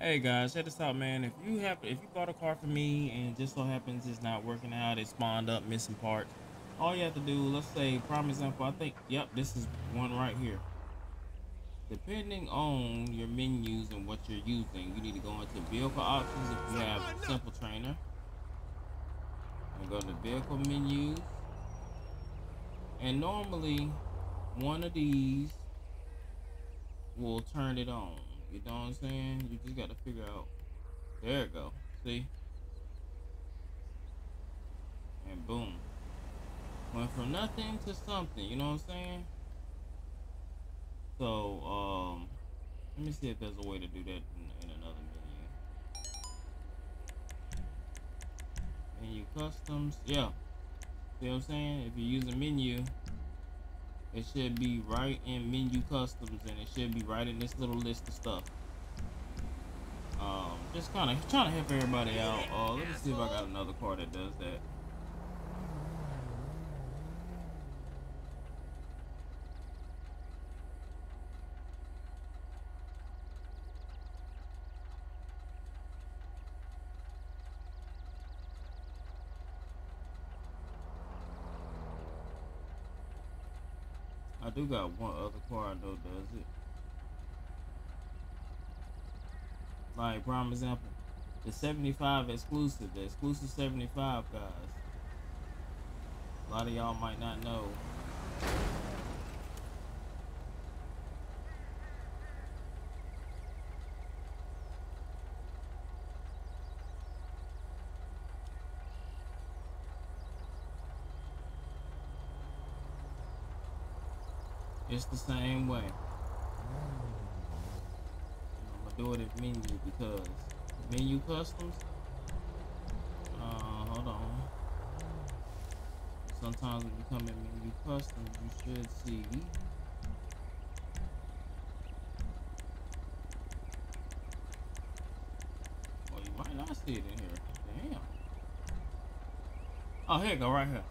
Hey guys, check this out, man. If you bought a car from me and just so happens it's not working out, it spawned up missing parts, all you have to do, let's say, prime example, I think, yep, this is one right here. Depending on your menus and what you're using, you need to go into vehicle options if you have simple trainer. And go to vehicle menus. And normally, one of these will turn it on. You know what I'm saying? You just got to figure out. There it go. See? And boom. Went from nothing to something. You know what I'm saying? So, let me see if there's a way to do that in another menu. Menu customs. Yeah. See what I'm saying? If you use a menu, it should be right in menu customs, and it should be right in this little list of stuff. Just kind of trying to help everybody out. Let me see if I got another car that does that. I do got one other car I know does it. Like, prime example, the 75 exclusive, the exclusive 75, guys. A lot of y'all might not know. It's the same way. I'm gonna do it in menu because menu customs. Hold on. Sometimes when you come in menu customs, you should see. Well, you might not see it in here. Damn. Oh, here you go, right here.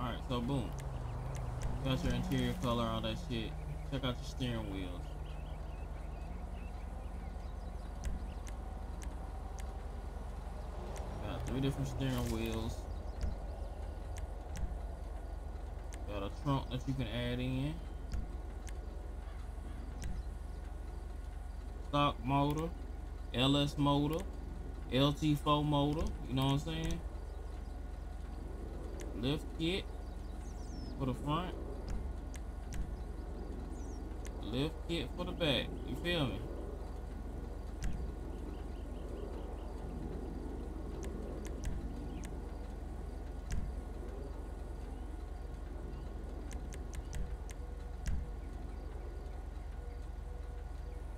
All right, so boom. Got your interior color, all that shit. Check out your steering wheels. Got 3 different steering wheels. Got a trunk that you can add in. Stock motor, LS motor, LT4 motor, you know what I'm saying? Lift kit for the front. Lift kit for the back, you feel me?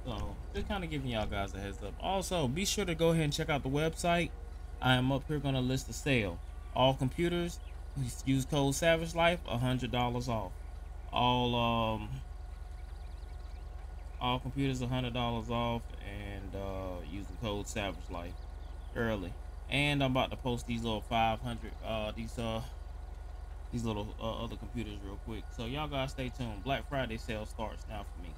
So, just kind of giving y'all guys a heads up. Also, be sure to go ahead and check out the website. I am up here gonna list the sale. All computers, use code Savage Life, $100 off. All computers $100 off, and use the code Savage Life early. And I'm about to post these little 500 these little other computers real quick. So y'all guys stay tuned. Black Friday sale starts now for me.